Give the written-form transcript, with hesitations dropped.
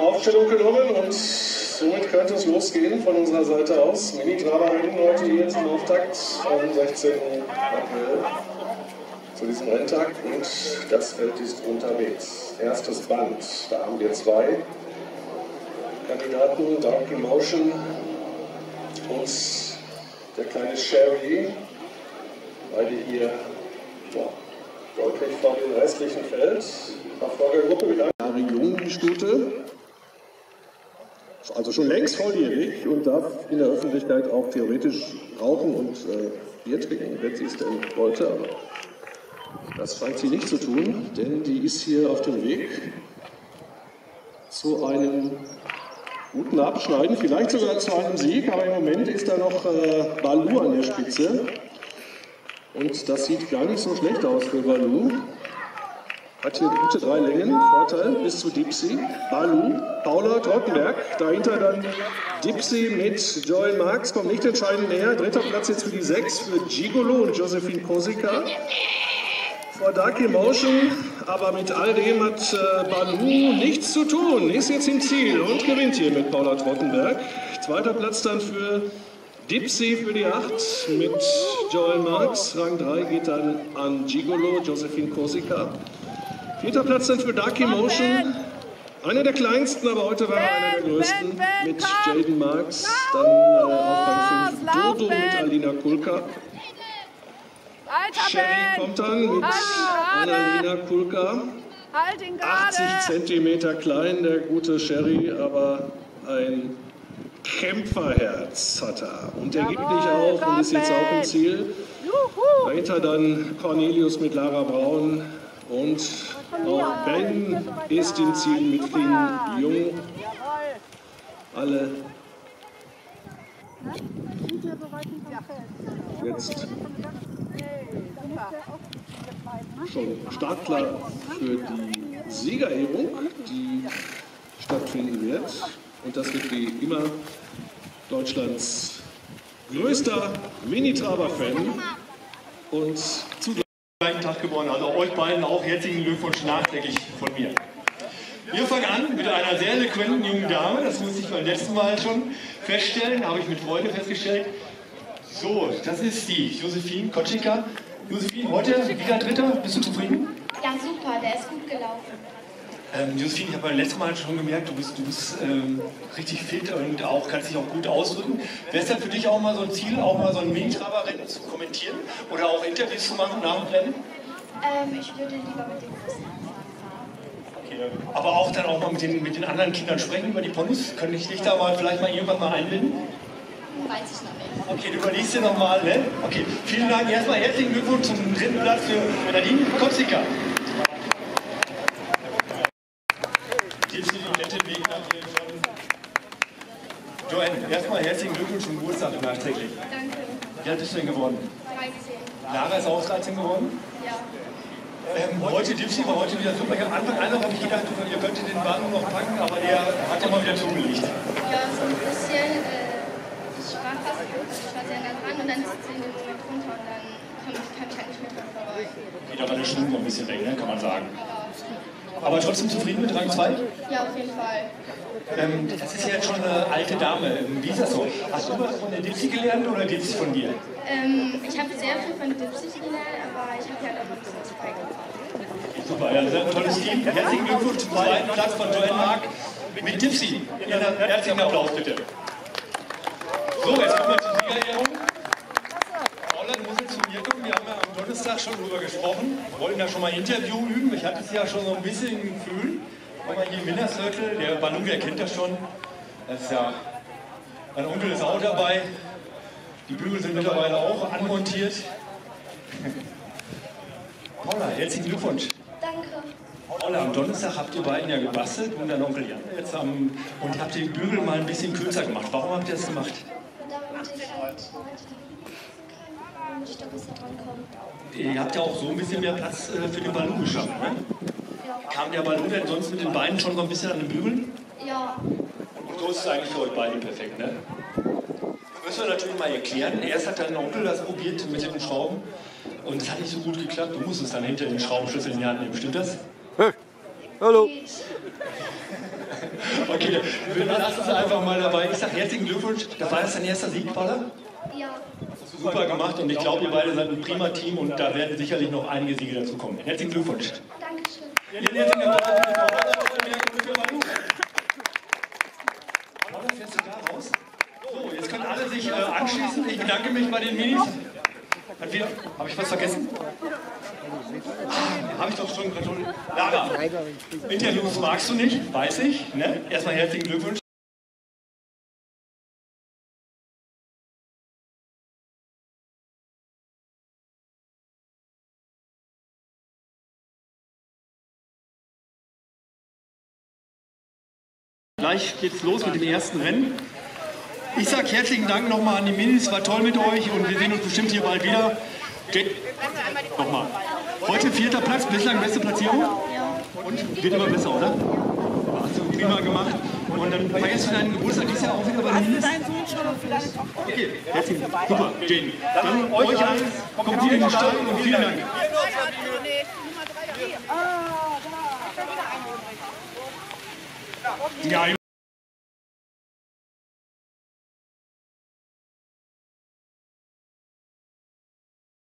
Aufstellung genommen und somit könnte es losgehen von unserer Seite aus. Minitraber rennen heute hier zum Auftakt vom 16. April zu diesem Renntag und das Feld ist unterwegs. Erstes Band, da haben wir zwei Kandidaten, Dark Emotion und der kleine Sherry, beide hier deutlich vor dem restlichen Feld. Nachfolgergruppe mit einer jungen Stute. Also schon längst volljährig und darf in der Öffentlichkeit auch theoretisch rauchen und Bier trinken, wenn sie es denn wollte. Aber das scheint sie nicht zu tun, denn die ist hier auf dem Weg zu einem guten Abschneiden, vielleicht sogar zu einem Sieg, aber im Moment ist da noch Balou an der Spitze. Und das sieht gar nicht so schlecht aus für Balou. Hat hier gute drei Längen, Vorteil bis zu Dipsy, Balou, Paula Trottenberg, dahinter dann Dipsy mit Joel Marx, kommt nicht entscheidend näher, dritter Platz jetzt für die 6 für Gigolo und Josephine Koczicka. Vor Dark Emotion, aber mit all dem hat Balou nichts zu tun, ist jetzt im Ziel und gewinnt hier mit Paula Trottenberg. Zweiter Platz dann für Dipsy für die 8 mit Joel Marx, Rang 3 geht dann an Gigolo, Josephine Koczicka. Vierter Platz dann für Dark Emotion, einer der kleinsten, aber heute war er einer der größten, mit Jaden Marks, dann auf Rang 5 Dodo mit Alina Kulka. Sherry kommt dann mit Alina Kulka, 80 cm klein, der gute Sherry, aber ein Kämpferherz hat er und er gibt nicht auf und ist jetzt auch im Ziel. Weiter dann Cornelius mit Lara Braun. Und auch Ben ist im Ziel mit den Jungen. Alle jetzt schon startklar für die Siegerehrung, die stattfinden wird. Und das wird wie immer Deutschlands größter Minitraber-Fan und zugleich Tag geboren. Also euch beiden auch herzlichen Glückwunsch nachträglich von mir. Wir fangen an mit einer sehr eloquenten jungen Dame, das musste ich beim letzten Mal schon feststellen, habe ich mit Freude festgestellt. So, das ist die Josephine Koczicka. Josephine, heute wieder Dritter, bist du zufrieden? Ja, super, der ist gut gelaufen. Josephine, ich habe beim letzten Mal schon gemerkt, du bist richtig fit und auch, kannst dich auch gut ausdrücken. Wäre es denn für dich auch mal so ein Ziel, auch mal so ein Minitraber-Rennen zu kommentieren oder auch Interviews zu machen nach dem Rennen? Ich würde lieber mit den Großen anfangen. Okay, aber auch dann auch mal mit den anderen Kindern sprechen über die Ponys? Könnte ich dich da mal vielleicht mal irgendwann mal einbinden? Weiß ich noch nicht. Okay, du überlegst dir nochmal, ne? Okay, vielen Dank. Erstmal herzlichen Glückwunsch zum dritten Platz für Nadine Koczicka. Joel, erstmal herzlichen Glückwunsch zum Geburtstag nachträglich. Danke. Wie alt bist du denn geworden? 13. Lara ist auch 13 geworden? Ja. Heute Dipsy war heute wieder super. Ich habe Anfang einer Woche gedacht, ihr könntet den Balou noch packen, aber der hat ja mal wieder zugelegt. Ja, so ein bisschen. Ich war fast gut, ich war sehr nah dran und dann sitzt sie in den Moment runter und dann kann ich halt nicht mehr dran vorbei. Okay, da war der Schwung noch ein bisschen weg, ne? Kann man sagen. Aber trotzdem zufrieden mit Rang 2? Ja, auf jeden Fall. Das ist ja jetzt schon eine alte Dame. Wie ist das so? Hast du was von der Dipsy gelernt oder Dipsy von dir? Ich habe sehr viel von Dipsy gelernt, aber ich habe ja noch ein bisschen was beigebracht. Super, ja, sehr tolles Team. Herzlichen Glückwunsch zum zweiten Platz von Joel Mark mit Dipsy. Herzlichen Applaus, bitte. So, jetzt kommen wir zur Siegerehrung. Paula, du musst jetzt zu mir kommen. Wir haben ja am Donnerstag schon drüber gesprochen. Wir wollten ja schon mal Interview üben. Ich hatte es ja schon so ein bisschen im Gefühl. Guck mal hier im Winner Circle, der Balou, der kennt das schon. Das ist ja, mein Onkel ist auch dabei. Die Bügel sind mittlerweile auch anmontiert. Paula, herzlichen Glückwunsch. Danke. Paula, am Donnerstag habt ihr beiden ja gebastelt und dann Onkel Jan jetzt und habt den Bügel mal ein bisschen kürzer gemacht. Warum habt ihr das gemacht? Damit ich halt Stück besser drankomme. Ihr habt ja auch so ein bisschen mehr Platz für den Balou geschaffen, ne? Ja. Kam der Balou denn sonst mit den Beinen schon so ein bisschen an den Bügeln? Ja. Und groß ist eigentlich für euch beide perfekt, ne? Müssen wir natürlich mal erklären. Erst hat dein Onkel das probiert mit den Schrauben und es hat nicht so gut geklappt. Du musstest dann hinter den Schraubenschlüssel in die Hand nehmen, stimmt das? Hey. Hallo. Okay, wir lassen es einfach mal dabei. Ich sage herzlichen Glückwunsch. Das war jetzt dein erster Sieg, Paula? Ja. Super gemacht und ich glaube, ihr beide seid ein prima Team und da werden sicherlich noch einige Siege dazu kommen. Herzlichen Glückwunsch. Dankeschön. Ja, herzlichen Glückwunsch. Paula, fährst du da raus? So, jetzt können alle sich anschließen. Ich bedanke mich bei den Minis. Habe ich was vergessen? Habe ich doch schon gratuliert. Lara, Interviews magst du nicht, weiß ich. Ne? Erstmal herzlichen Glückwunsch. Gleich geht's los mit dem ersten Rennen. Ich sage herzlichen Dank nochmal an die Minis, war toll mit euch und wir sehen uns bestimmt hier bald wieder. Nochmal. Heute 4. Platz, bislang beste Platzierung. Und wird immer besser, oder? Hast du prima gemacht. Und dann feierst du deinen Geburtstag dieses Jahr auch wieder bei den Minis. Okay, herzlichen Dank. Super, Jaden. Dann euch alles, kommt hier in den Stall und vielen Dank. Ja,